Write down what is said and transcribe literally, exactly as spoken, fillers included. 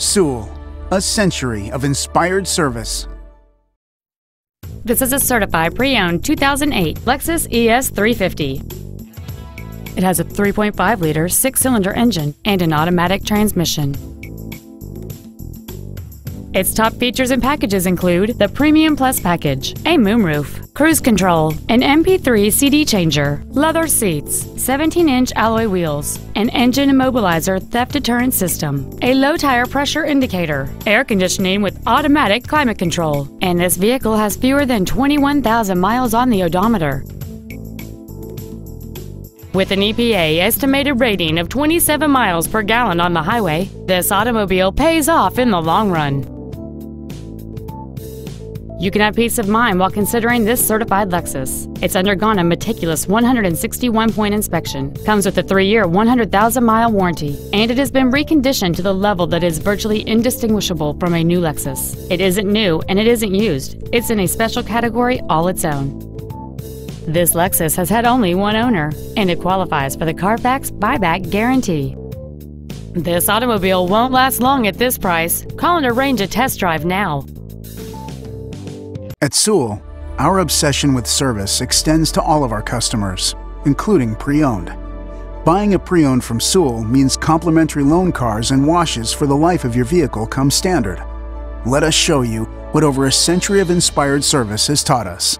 Sewell, a century of inspired service. This is a certified pre-owned two thousand eight Lexus E S three fifty. It has a three point five liter six-cylinder engine and an automatic transmission. Its top features and packages include the Premium Plus Package, a moonroof, cruise control, an M P three C D changer, leather seats, seventeen inch alloy wheels, an engine immobilizer theft deterrent system, a low tire pressure indicator, air conditioning with automatic climate control, and this vehicle has fewer than twenty-one thousand miles on the odometer. With an E P A estimated rating of twenty-seven miles per gallon on the highway, this automobile pays off in the long run. You can have peace of mind while considering this certified Lexus. It's undergone a meticulous one hundred sixty-one point inspection, comes with a three year, one hundred thousand mile warranty, and it has been reconditioned to the level that is virtually indistinguishable from a new Lexus. It isn't new and it isn't used. It's in a special category all its own. This Lexus has had only one owner, and it qualifies for the Carfax buyback guarantee. This automobile won't last long at this price. Call and arrange a test drive now. At Sewell, our obsession with service extends to all of our customers, including pre-owned. Buying a pre-owned from Sewell means complimentary loan cars and washes for the life of your vehicle come standard. Let us show you what over a century of inspired service has taught us.